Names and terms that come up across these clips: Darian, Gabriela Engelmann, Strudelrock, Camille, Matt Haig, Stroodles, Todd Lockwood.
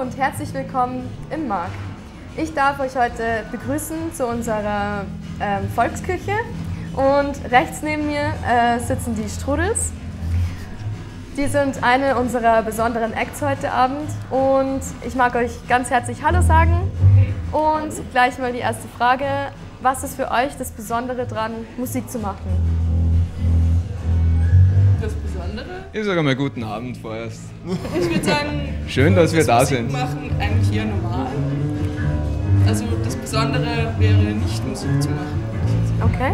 Hallo und herzlich willkommen im Markt. Ich darf euch heute begrüßen zu unserer Volksküche und rechts neben mir sitzen die Stroodles. Die sind eine unserer besonderen Acts heute Abend und ich mag euch ganz herzlich Hallo sagen und gleich mal die erste Frage, was ist für euch das Besondere dran, Musik zu machen? Ich sage mal guten Abend vorerst. Ich würde sagen, schön, dass wir da sind. Musik machen eigentlich eher normal. Also das Besondere wäre nicht Musik zu machen. Okay.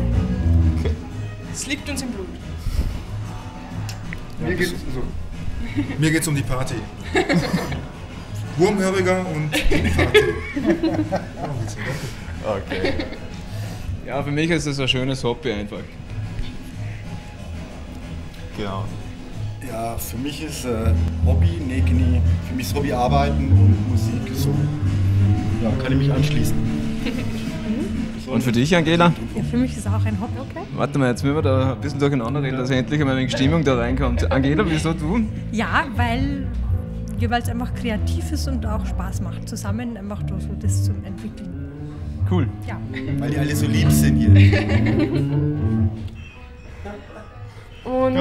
Es liegt uns im Blut. Ja, mir geht es um die Party. Wurmhöriger und Party. Okay. Ja, für mich ist das ein schönes Hobby einfach. Genau. Ja, für mich ist Hobby, nee, Knie. Für mich ist Hobby Arbeiten und Musik, so. Ja, kann ich mich anschließen. Und für dich, Angela? Ja, für mich ist auch ein Hobby, okay. Warte mal, jetzt müssen wir da ein bisschen durcheinander reden, dass endlich einmal eine Stimmung da reinkommt. Angela, wieso du? Ja, weil es einfach kreativ ist und auch Spaß macht, zusammen einfach da so das zu entwickeln. Cool. Ja. Weil die alle so lieb sind hier. Und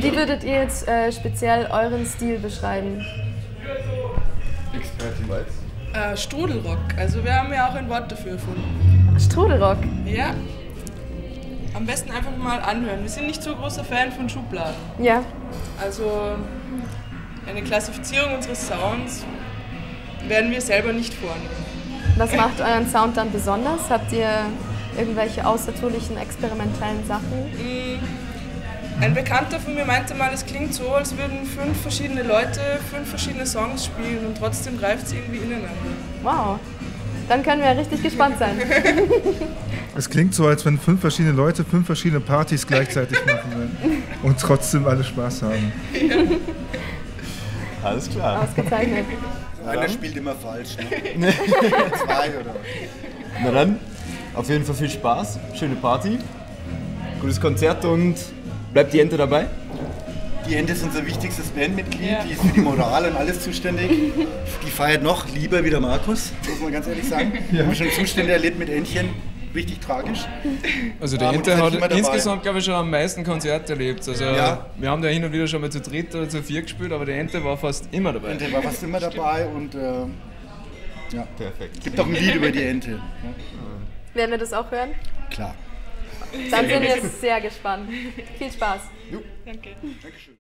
wie würdet ihr jetzt speziell euren Stil beschreiben? Strudelrock, also wir haben ja auch ein Wort dafür gefunden. Strudelrock? Ja. Am besten einfach mal anhören. Wir sind nicht so großer Fan von Schubladen. Ja. Also eine Klassifizierung unseres Sounds werden wir selber nicht vornehmen. Was macht euren Sound dann besonders? Habt ihr irgendwelche außertürlichen, experimentellen Sachen? Ein Bekannter von mir meinte mal, es klingt so, als würden 5 verschiedene Leute 5 verschiedene Songs spielen und trotzdem greift es irgendwie ineinander. Wow, dann können wir richtig gespannt sein. Es klingt so, als wenn 5 verschiedene Leute 5 verschiedene Partys gleichzeitig machen würden und trotzdem alle Spaß haben. Ja. Alles klar. Ausgezeichnet. Einer spielt immer falsch, ne? 2 oder was? Na dann, auf jeden Fall viel Spaß, schöne Party, gutes Konzert und... Bleibt die Ente dabei? Die Ente ist unser wichtigstes Bandmitglied, ja. Die ist für die Moral und alles zuständig. Die feiert noch lieber wie der Markus, muss man ganz ehrlich sagen. Ja. Wir haben schon Zustände erlebt mit Entchen, richtig tragisch. Also die Ente hat insgesamt, glaube ich, schon am meisten Konzerte erlebt. Also ja. Wir haben da hin und wieder schon mal zu 3 oder zu 4 gespielt, aber die Ente war fast immer dabei. Die Ente war fast immer dabei und ja, perfekt. Es gibt auch ein Lied über die Ente. Ja. Werden wir das auch hören? Klar. Dann sind wir sehr gespannt. Viel Spaß. Jo. Danke. Dankeschön.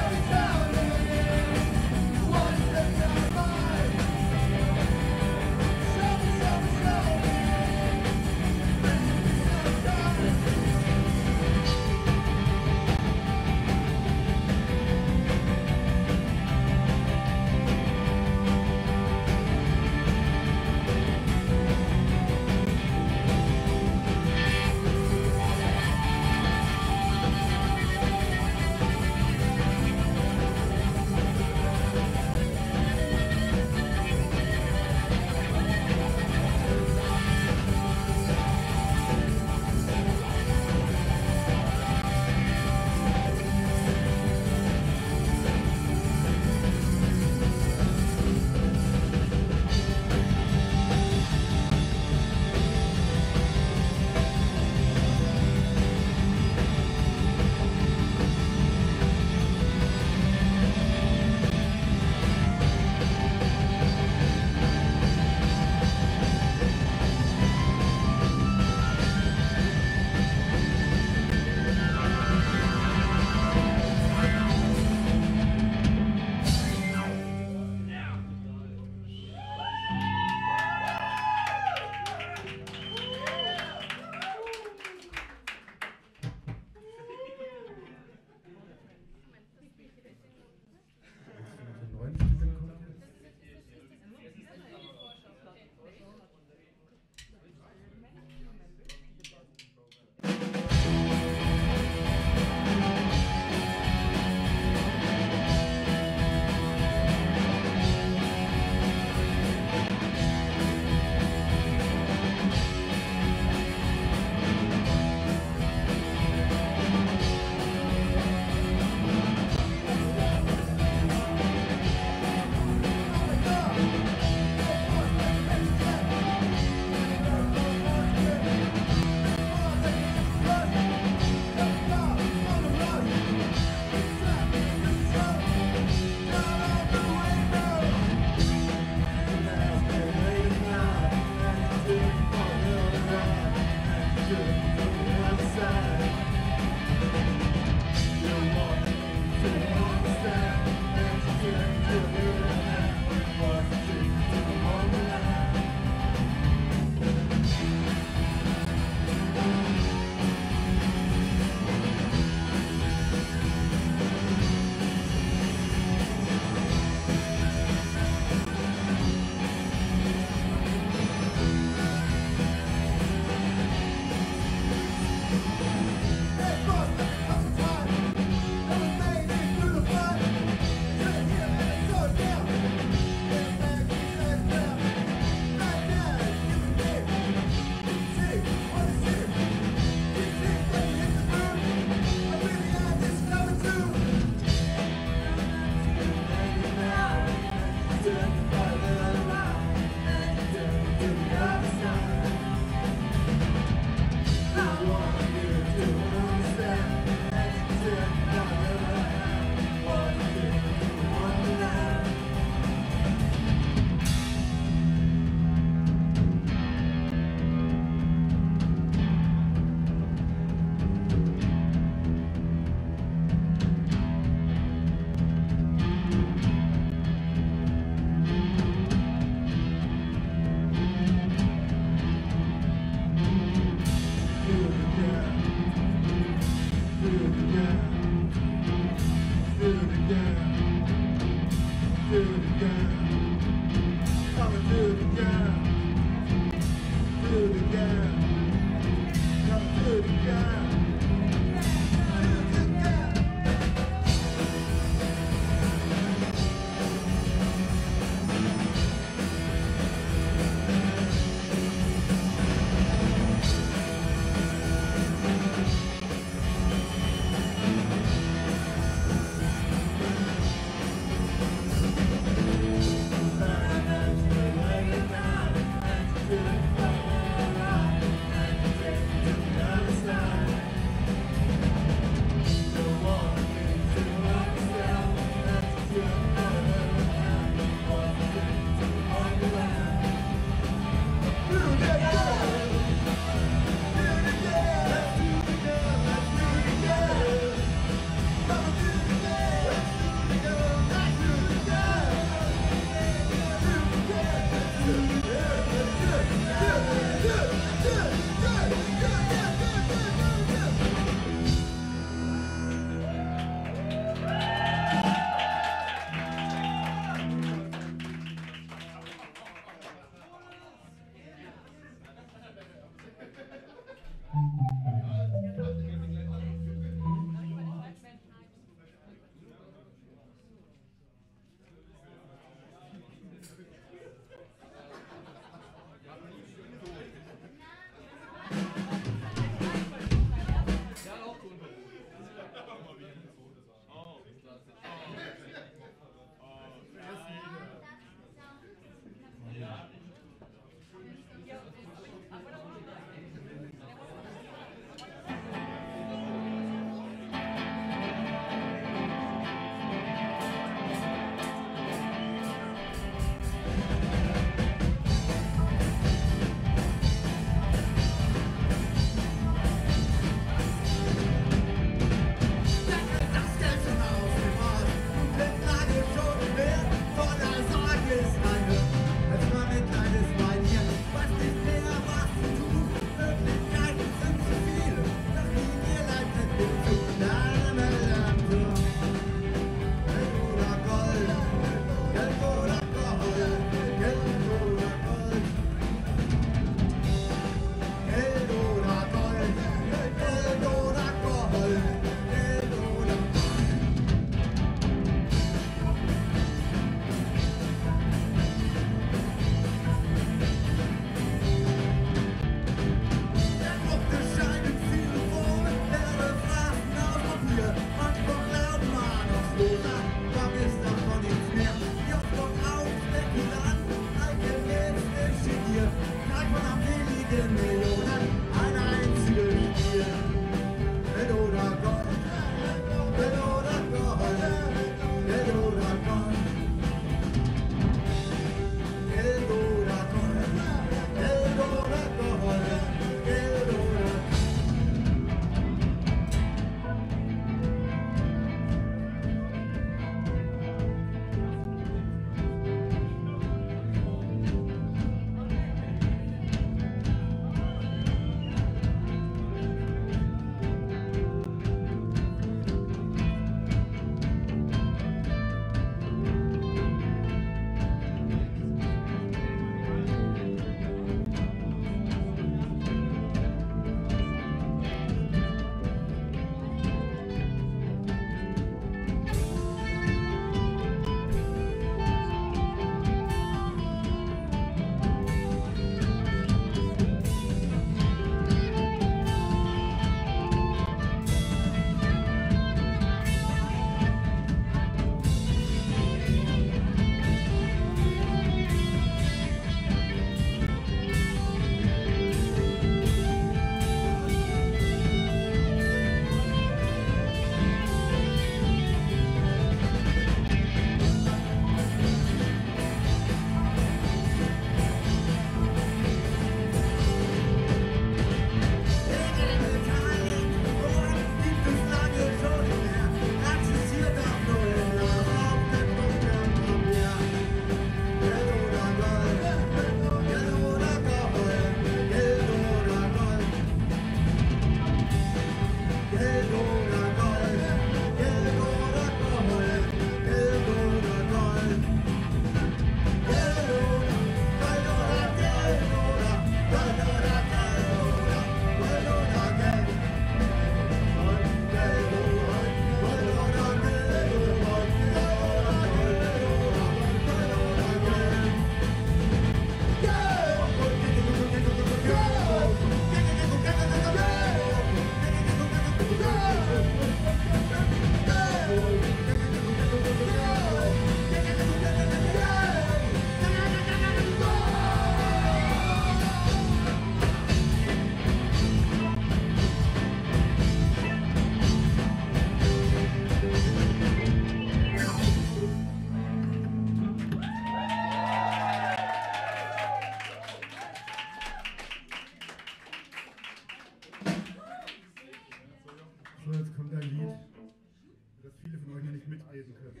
lesen können.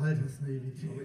Altersnaivität. Also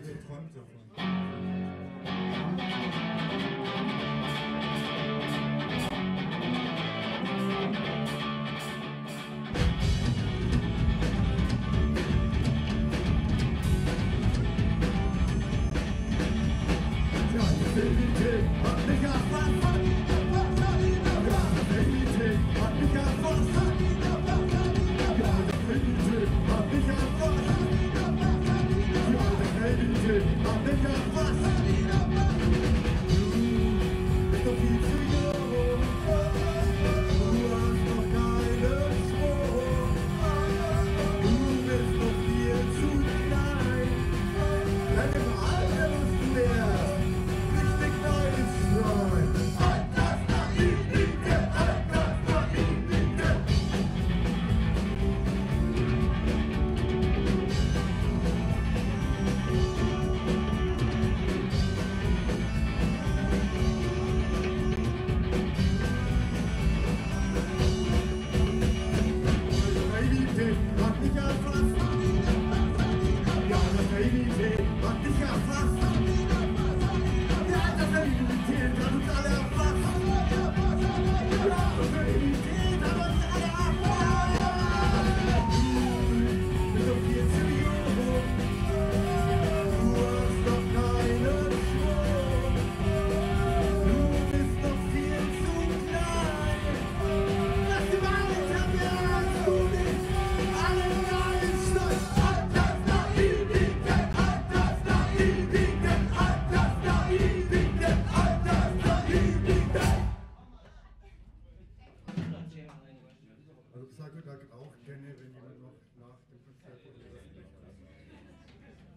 ich sage da auch gerne, wenn jemand noch nach dem Konzert oder das nicht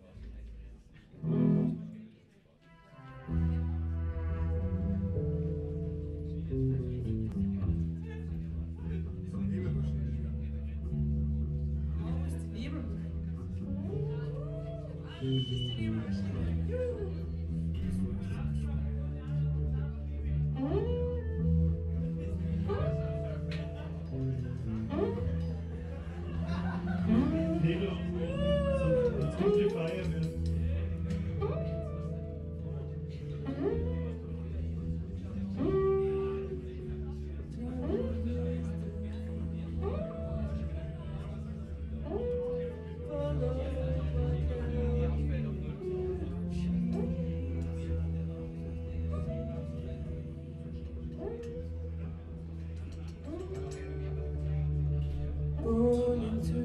weiß. Zum Nebel wahrscheinlich. Ist die Nebel? Ist die Nebel wahrscheinlich? Born into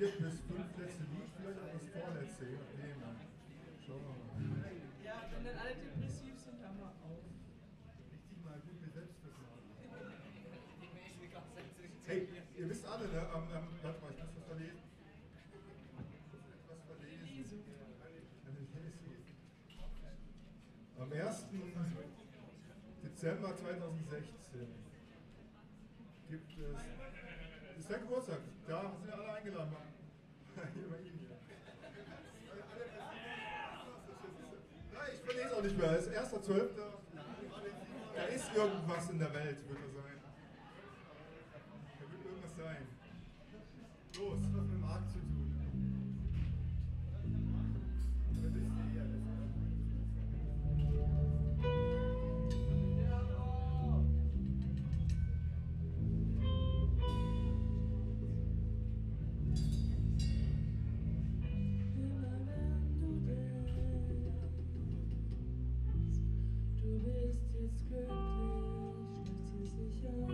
4 bis 5 letzte Lied, vielleicht auch das vorletzte, je nachdem. Schauen wir mal. Ja, wenn dann alle depressiv sind, haben wir auch. Richtig mal gut mit Selbstvertrauen. Hey, ihr wisst alle, ne? Warte mal, ich muss was verlesen. Am 1. Dezember 2016 gibt es. Ist dein Geburtstag? Da sind ja alle eingeladen. Hier bei Ihnen. Nein, ich verlese auch nicht mehr. Es ist 1.12. Da ist irgendwas in der Welt, wird er sein. Da wird irgendwas sein. Los, was mit dem Markt zu tun. Du bist jetzt glücklich, macht sie sich an.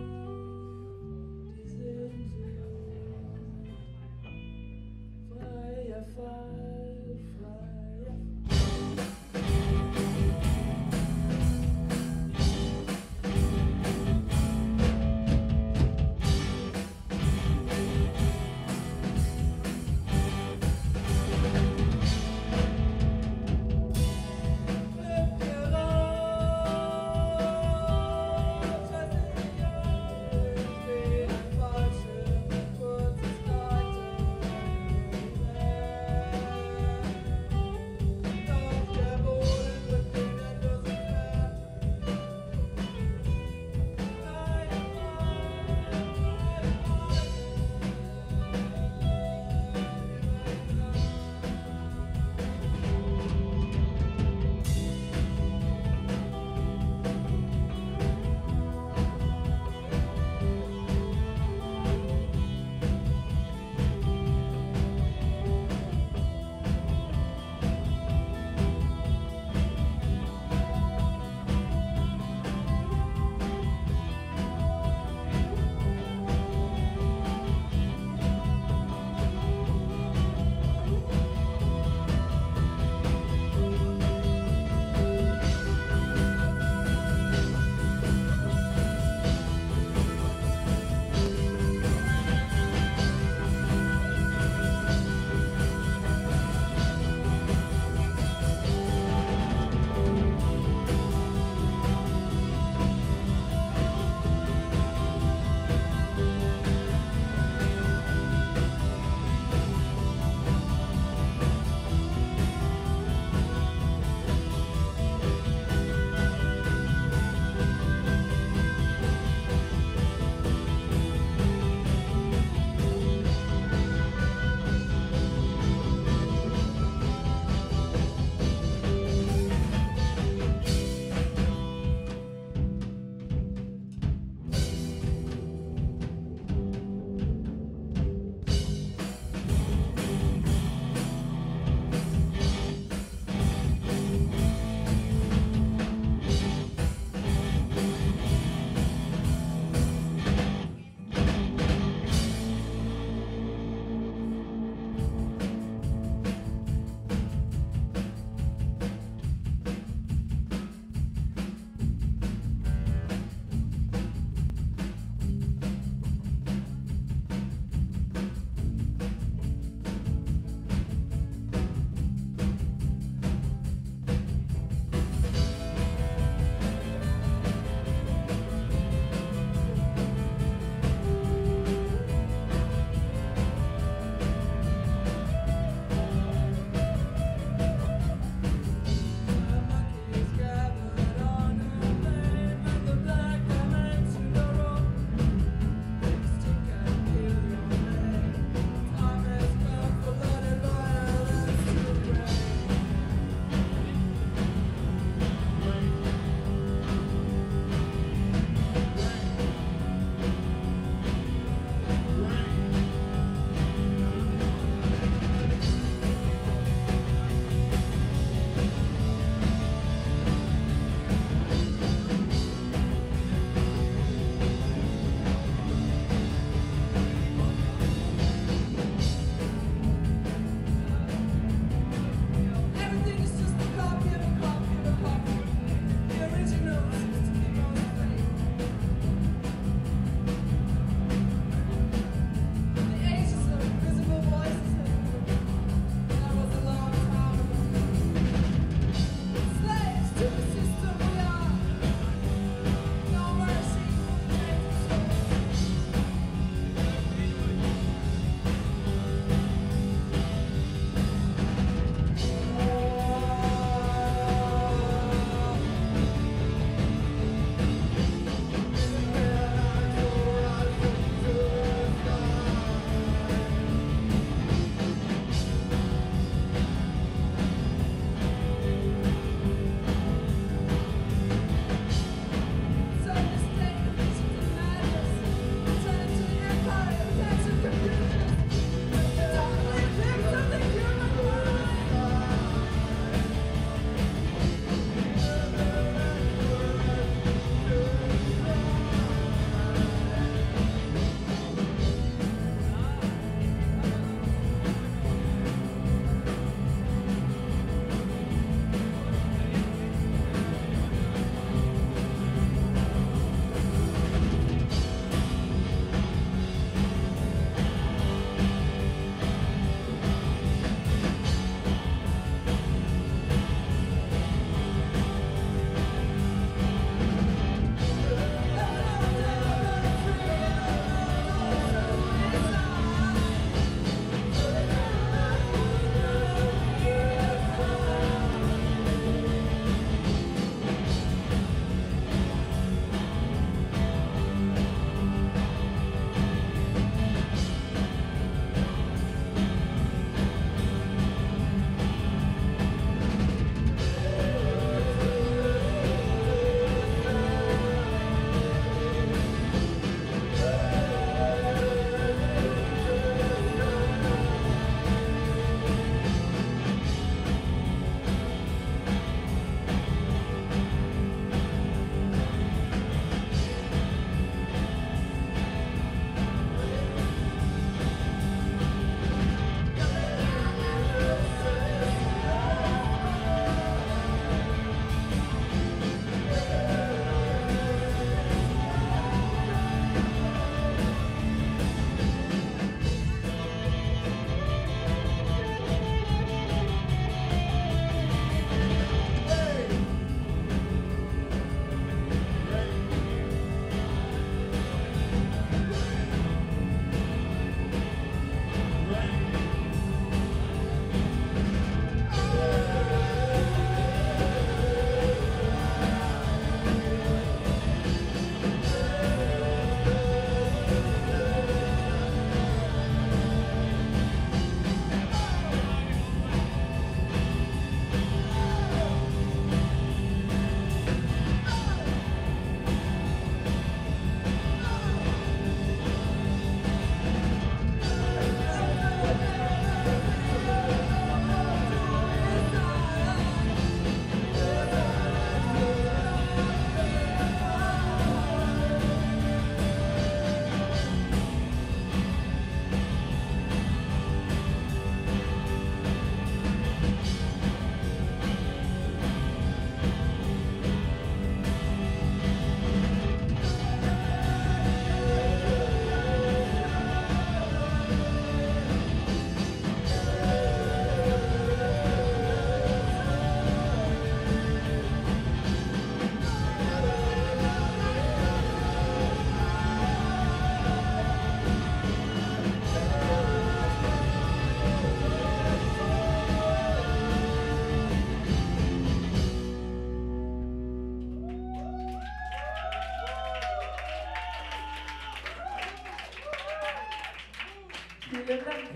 Vielen Dank. Einen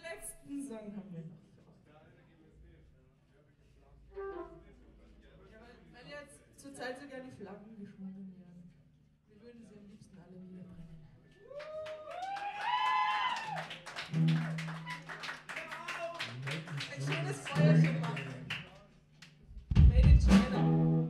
letzten Song haben wir noch. Ja, weil jetzt zurzeit sogar die Flaggen geschwungen werden. Wir würden sie am liebsten alle niederbrennen. Ein schönes Feuerchen machen. Made in China.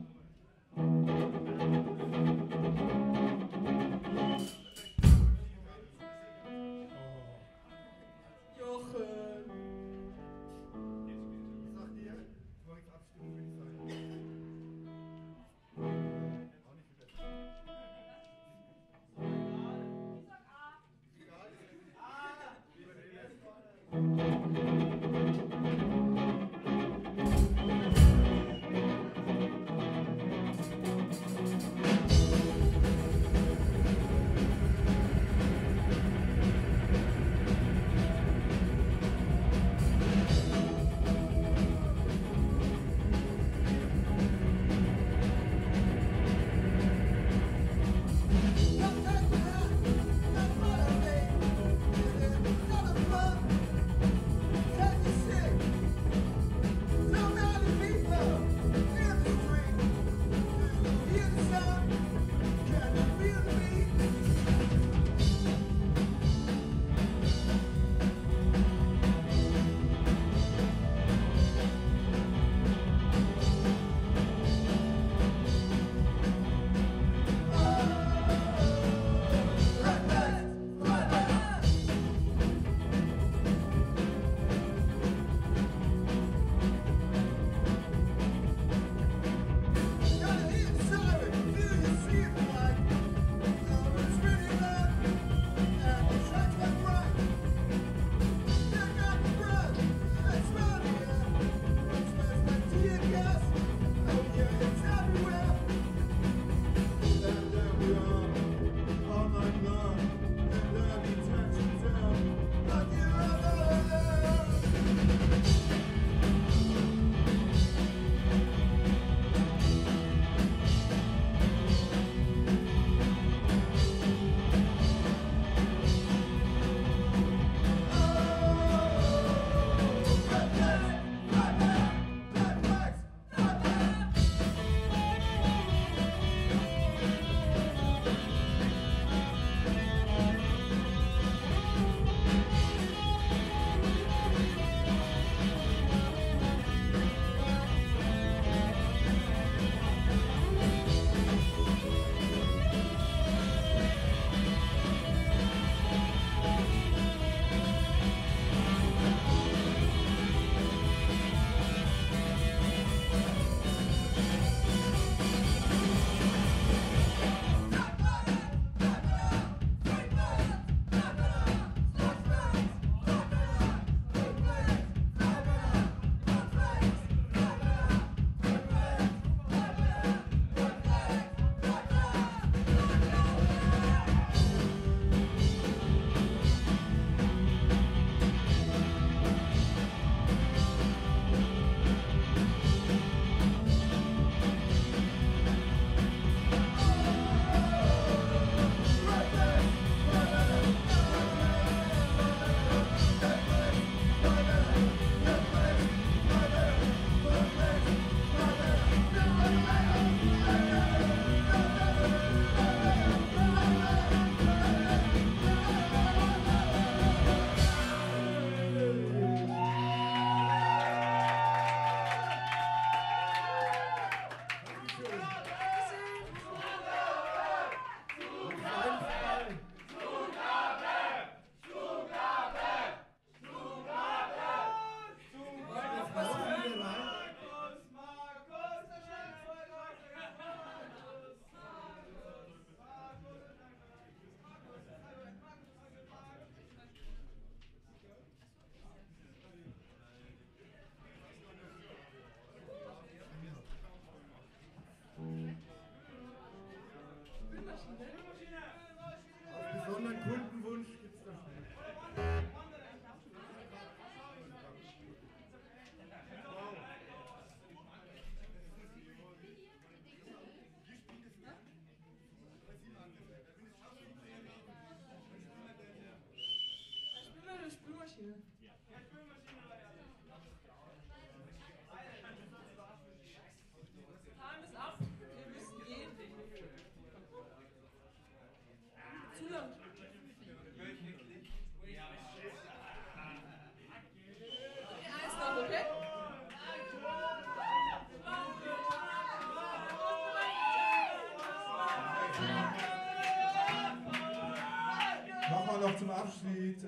zum Abschied.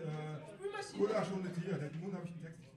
Gulasch ohne Tier. Den Mund habe ich einen Text.